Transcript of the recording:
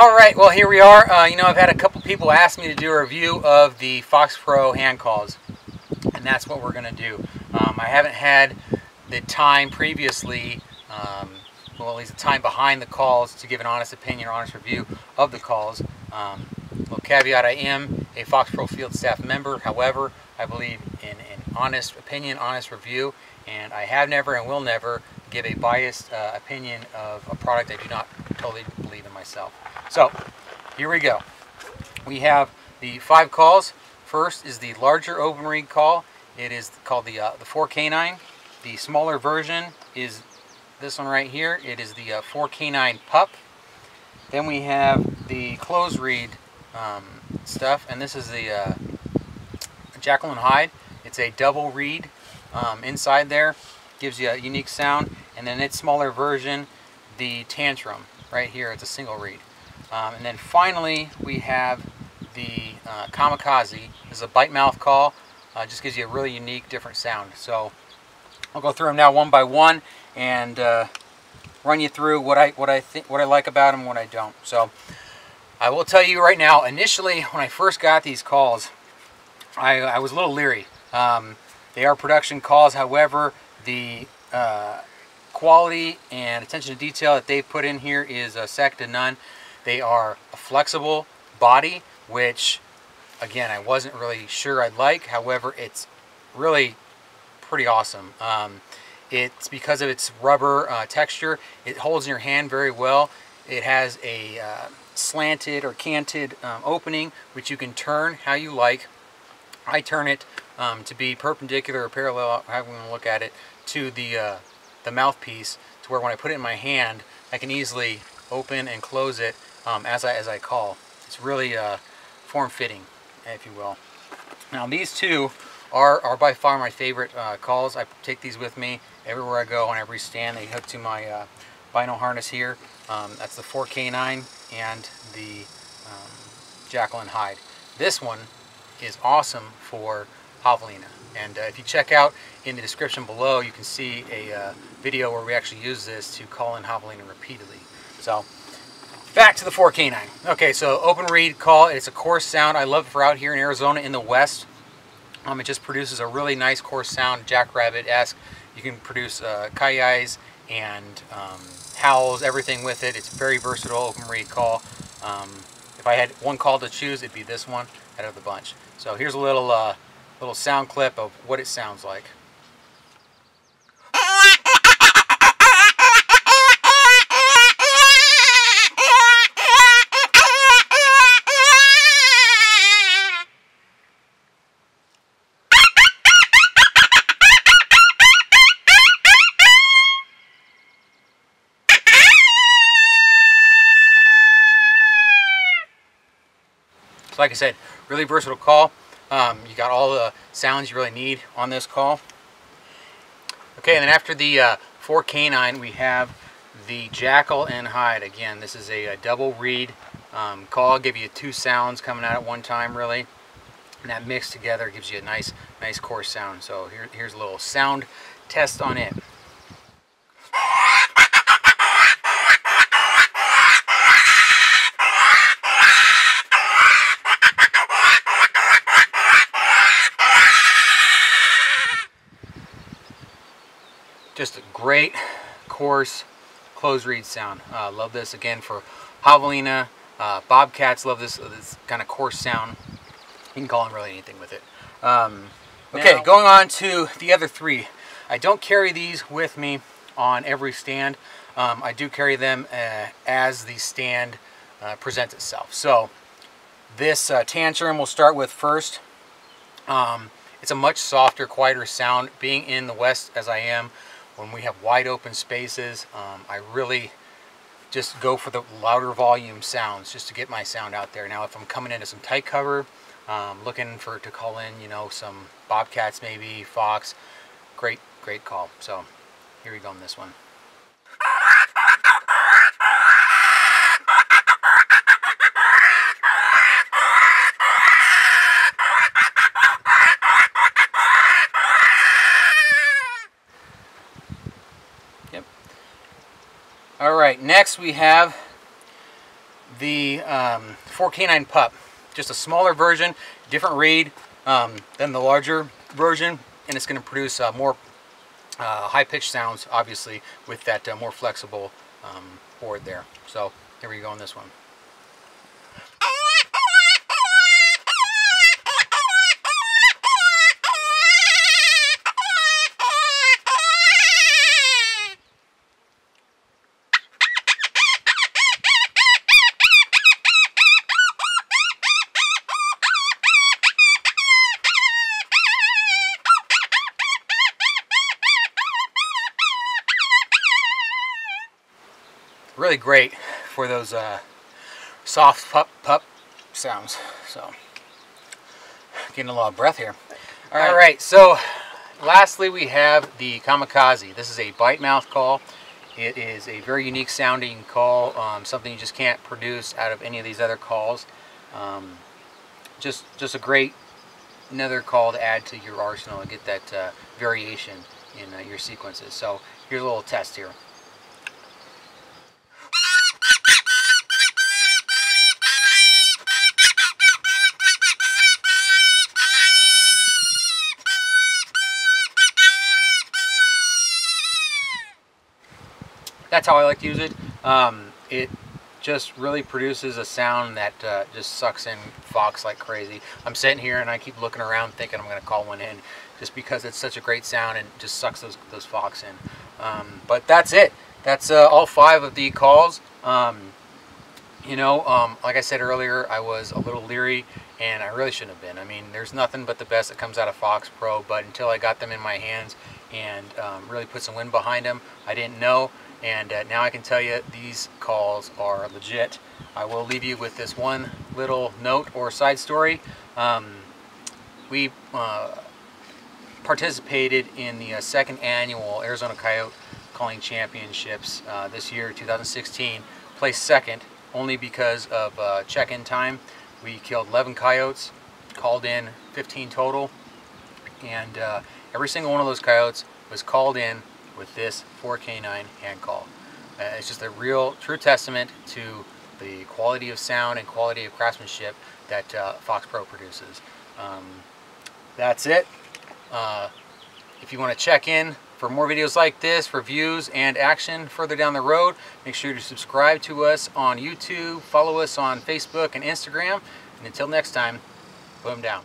All right, well, here we are. I've had a couple people ask me to do a review of the FOXPRO hand calls, and that's what we're going to do. I haven't had the time previously, well, at least the time behind the calls to give an honest opinion or honest review of the calls. Little caveat, I am a FOXPRO field staff member. However, I believe in an honest opinion, honest review, and I have never and will never give a biased opinion of a product I do not totally believe in myself. So here we go. We have the 5 calls. First is the larger open read call. It is called the 4 Canine. The smaller version is this one right here. It is the 4 Canine Pup. Then we have the close read stuff, and this is the Jackal and Hyde. It's a double read inside there. Gives you a unique sound. And then its smaller version, the Tantrum. Right here, it's a single read. And then finally, we have the Kamikaze. This is a bite mouth call. Just gives you a really unique, different sound. So I'll go through them now one by one and run you through what I like about them and what I don't. So I will tell you right now, initially when I first got these calls, I was a little leery. They are production calls. However, the quality and attention to detail that they've put in here is second to none. They are a flexible body, which again I wasn't really sure I'd like. However, it's really pretty awesome. It's because of its rubber texture. It holds in your hand very well. It has a slanted or canted opening, which you can turn how you like. I turn it to be perpendicular or parallel, however you want to look at it, to the mouthpiece, to where when I put it in my hand, I can easily open and close it as I call. It's really form-fitting, if you will. Now these two are by far my favorite calls. I take these with me everywhere I go, on every stand. They hook to my vinyl harness here. That's the 4 Canine and the Jackal and Hyde. This one is awesome for Javelina. And if you check out in the description below, you can see a video where we actually use this to call in Javelina repeatedly. So back to the 4 Canine. Okay, so open read call. It's a coarse sound. I love it for out here in Arizona in the West. It just produces a really nice coarse sound, jackrabbit-esque. You can produce kai-yis and howls, everything with it. It's a very versatile open read call. If I had one call to choose, it'd be this one out of the bunch. So here's a little little sound clip of what it sounds like. So like I said, really versatile call. You got all the sounds you really need on this call. Okay, and then after the 4 Canine, we have the Jackal and Hyde. Again, this is a double read call. Give you 2 sounds coming out at one time, really, and that mixed together gives you a nice coarse sound. So here's a little sound test on it. Just a great, coarse, close read sound. Love this again for Javelina. Bobcats love this kind of coarse sound. You can call them really anything with it. Okay, going on to the other 3. I don't carry these with me on every stand. I do carry them as the stand presents itself. So this Tantrum we'll start with first. It's a much softer, quieter sound. Being in the West as I am, when we have wide open spaces, I really just go for the louder volume sounds just to get my sound out there. Now, if I'm coming into some tight cover, looking to call in, some bobcats, maybe fox, great call. So here we go on this one. All right, next we have the 4 Canine pup, just a smaller version, different read than the larger version, and it's going to produce more high-pitched sounds, obviously, with that more flexible board there. So here we go on this one. Really great for those soft pup sounds. So getting a lot of breath here. All right, so lastly we have the Kamikaze. This is a bite mouth call. It is a very unique sounding call, something you just can't produce out of any of these other calls. Just a great another call to add to your arsenal and get that variation in your sequences. So here's a little test here. That's how I like to use it. It just really produces a sound that just sucks in fox like crazy. I'm sitting here and I keep looking around thinking I'm going to call one in just because it's such a great sound and just sucks those fox in. But that's it. That's all 5 of the calls. You know, like I said earlier, I was a little leery and I really shouldn't have been. I mean, there's nothing but the best that comes out of FOXPRO, but until I got them in my hands and really put some wind behind them, I didn't know. And now I can tell you these calls are legit. I will leave you with this one little note or side story. We participated in the 2nd annual Arizona Coyote Calling Championships this year, 2016. Placed 2nd only because of check-in time. We killed 11 coyotes, called in 15 total, and every single one of those coyotes was called in with this 4 Canine hand call. It's just a real true testament to the quality of sound and quality of craftsmanship that FOXPRO produces. That's it. If you want to check in for more videos like this, reviews and action further down the road, make sure to subscribe to us on YouTube, follow us on Facebook and Instagram, and until next time, boom down.